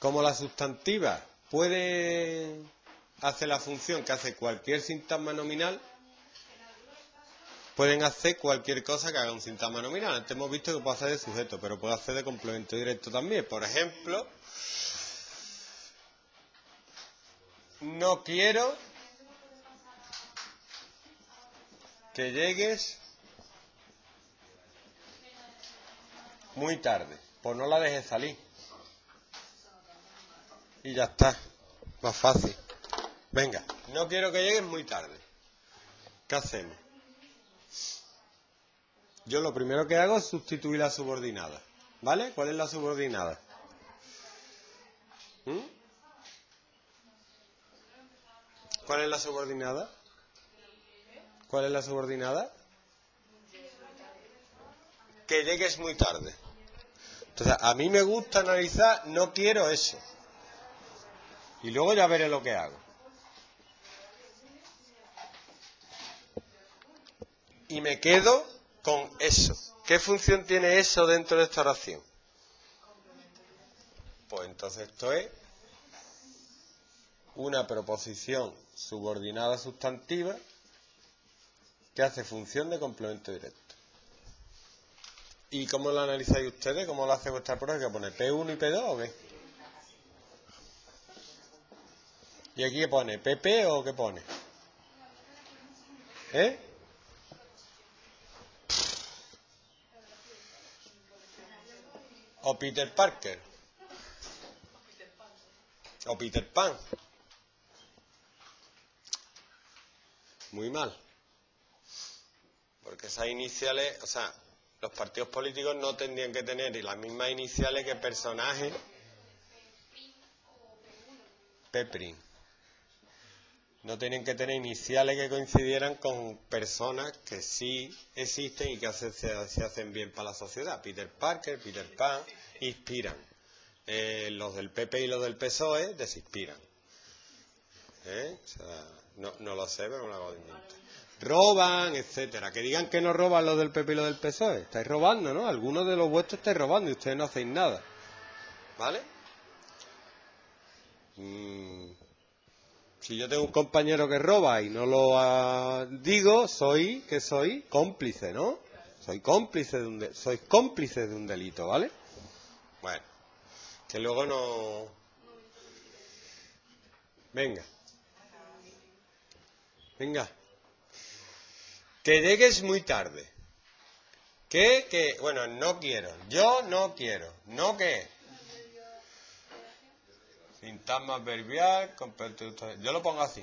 Como la sustantiva puede hacer la función que hace cualquier sintagma nominal, pueden hacer cualquier cosa que haga un sintagma nominal. Antes hemos visto que puede hacer de sujeto, pero puede hacer de complemento directo también. Por ejemplo, no quiero que llegues muy tarde, pues no la dejes salir. Y ya está, más fácil. Venga, no quiero que llegues muy tarde. ¿Qué hacemos? Yo lo primero que hago es sustituir la subordinada, ¿vale? ¿Cuál es la subordinada? ¿Cuál es la subordinada? ¿Cuál es la subordinada? Que llegues muy tarde. Entonces, a mí me gusta analizar, no quiero eso. Y luego ya veré lo que hago. Y me quedo con eso. ¿Qué función tiene eso dentro de esta oración? Pues entonces esto es una proposición subordinada sustantiva que hace función de complemento directo. ¿Y cómo lo analizáis ustedes? ¿Cómo lo hace vuestra prueba? ¿Que pone P1 y P2 o qué? ¿Y aquí qué pone? ¿PP o qué pone? ¿Eh? ¿O Peter Parker? ¿O Peter Pan? Muy mal. Porque esas iniciales, o sea, los partidos políticos no tendrían que tener las mismas iniciales que personajes. Peprin. No tienen que tener iniciales que coincidieran con personas que sí existen y que se hacen bien para la sociedad. Peter Parker, Peter Pan, inspiran. Los del PP y los del PSOE desinspiran. O sea, no lo sé, pero no lo hago de inventar. Roban, etcétera. Que digan que no roban los del PP y los del PSOE. Estáis robando, ¿no? Algunos de los vuestros estáis robando y ustedes no hacéis nada. ¿Vale? Si yo tengo un compañero que roba y no lo digo, soy cómplice, ¿no? Soy cómplice de un delito, ¿vale? Bueno, que luego no... Venga. Que llegues muy tarde. Que, bueno, no quiero. Yo no quiero. No que... Sintagma adverbial, yo lo pongo así.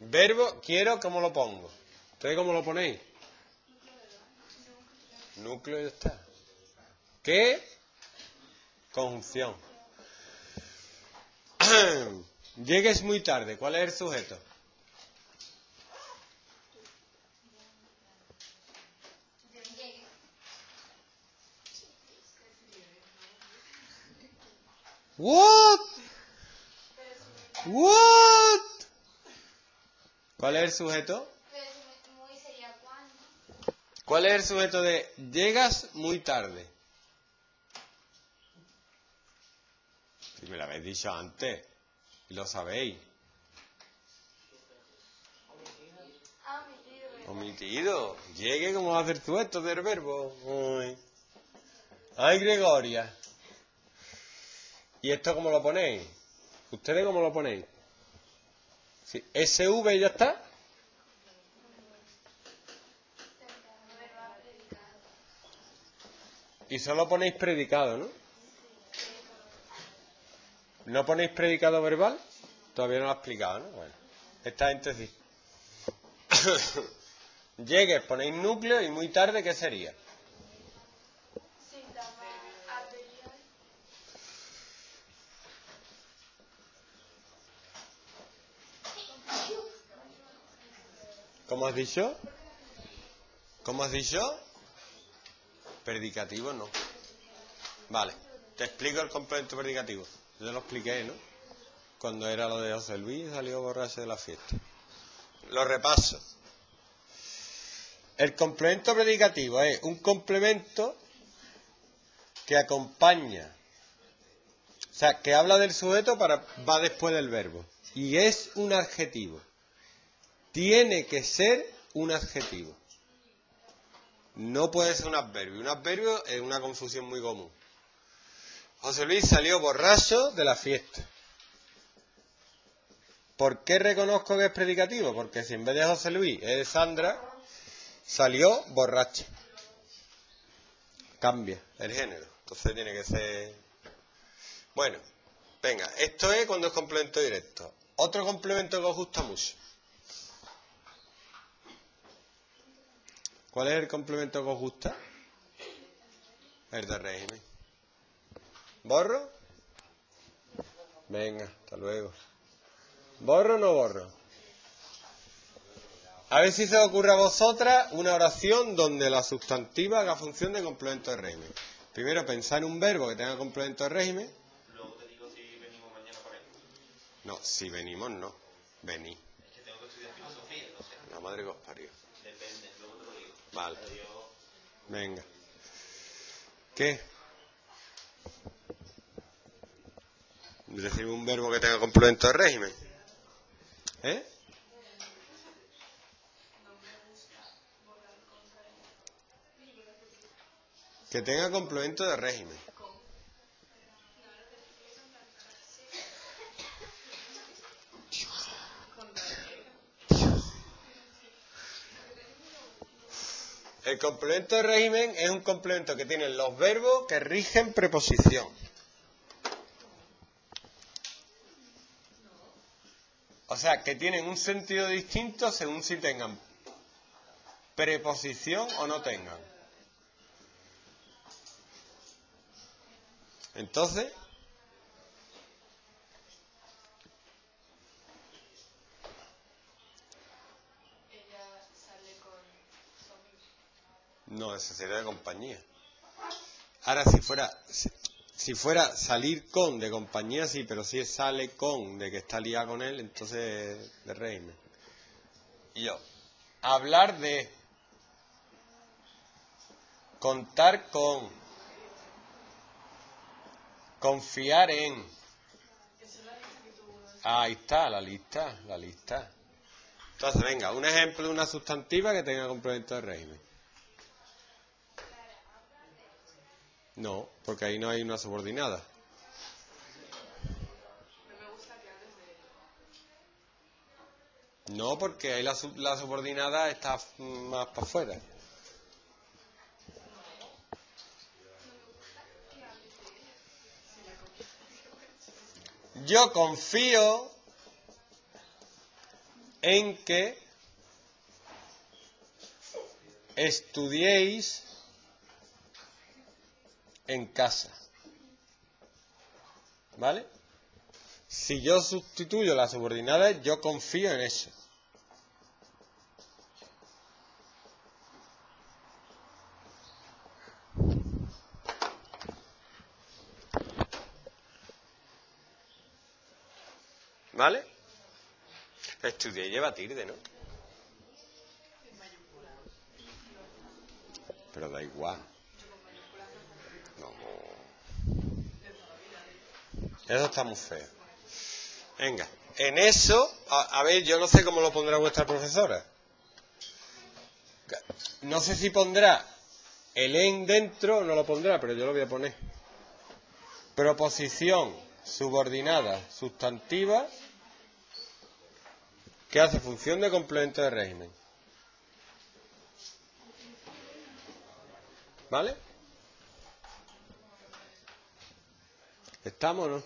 Verbo, quiero, ¿cómo lo pongo? ¿Ustedes cómo lo ponéis? Núcleo, ya está. ¿Qué? Conjunción. Llegues muy tarde, ¿cuál es el sujeto? What? ¿Cuál es el sujeto? ¿Cuál es el sujeto de llegas muy tarde? Si me lo habéis dicho antes, lo sabéis. Omitido. Llegue, ¿cómo va a hacer sujeto del verbo? Ay, Gregoria. ¿Y esto cómo lo ponéis? ¿Ustedes cómo lo ponéis? ¿Sí? ¿SV ya está? Y solo ponéis predicado, ¿no? ¿No ponéis predicado verbal? Todavía no lo he explicado, ¿no? Bueno, esta gente sí. Llegues, ponéis núcleo y muy tarde, ¿qué sería? ¿Cómo has dicho? ¿Cómo has dicho? Predicativo no. Vale, te explico el complemento predicativo. Yo te lo expliqué, ¿no? Cuando era lo de José Luis salió borracho de la fiesta. Lo repaso. El complemento predicativo es un complemento que acompaña sea, que habla del sujeto, va después del verbo. Y es un adjetivo. Tiene que ser un adjetivo. No puede ser un adverbio. Un adverbio es una confusión muy común. José Luis salió borracho de la fiesta. ¿Por qué reconozco que es predicativo? Porque si en vez de José Luis es Sandra, salió borracha. Cambia el género. Entonces tiene que ser... Bueno, venga. Esto es cuando es complemento directo. Otro complemento que os gusta mucho. ¿Cuál es el complemento que os gusta? El de régimen. ¿Borro? Venga, hasta luego. ¿Borro o no borro? A ver si se os ocurre a vosotras una oración donde la sustantiva haga función de complemento de régimen. Primero pensad en un verbo que tenga complemento de régimen. Luego te digo si venimos mañana para esto. No, si venimos no. Vení. Es que tengo que estudiar filosofía, no sé. La madre que os parió. Depende, luego te lo digo. Vale. Adiós. Venga. ¿Qué? Decirme un verbo que tenga complemento de régimen. ¿Eh? Que tenga complemento de régimen. El complemento de régimen es un complemento que tienen los verbos que rigen preposición. O sea, que tienen un sentido distinto según si tengan preposición o no tengan. Entonces, ella sale con... No, eso sería de compañía. Ahora, si fuera salir con de compañía, sí, pero si es sale con de que está liada con él, entonces de régimen. Y yo, hablar de, contar con, confiar en. Ahí está, la lista. Entonces, venga, un ejemplo de una sustantiva que tenga complemento de régimen. No, porque ahí no hay una subordinada. No, porque ahí la subordinada está más para afuera. Yo confío en que estudiéis en casa. ¿Vale? Si yo sustituyo la subordinada, yo confío en eso. ¿Vale? Estudié y lleva tilde, ¿no? Pero da igual. No. Eso está muy feo. Venga, en eso, a ver, yo no sé cómo lo pondrá vuestra profesora. No sé si pondrá el en dentro o no lo pondrá, pero yo lo voy a poner. Proposición subordinada sustantiva que hace función de complemento de régimen. ¿Vale? ¿Estamos o no?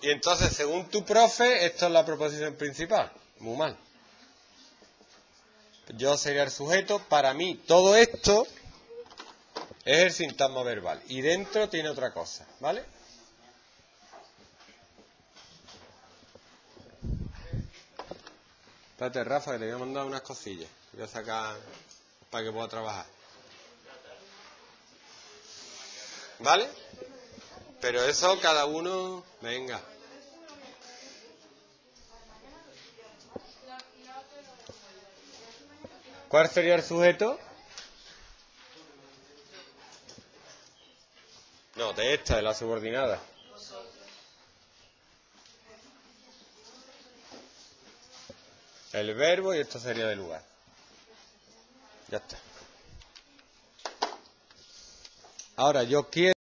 Y entonces, según tu profe, esto es la proposición principal. Muy mal. Yo sería el sujeto. Para mí, todo esto... es el sintagma verbal. Y dentro tiene otra cosa, ¿vale? Espérate, Rafa, que te voy a mandar unas cosillas. Voy a sacar para que pueda trabajar. ¿Vale? Pero eso cada uno... Venga. ¿Cuál sería el sujeto? No, de esta, de la subordinada. El verbo y esto sería de lugar. Ya está. Ahora yo quiero...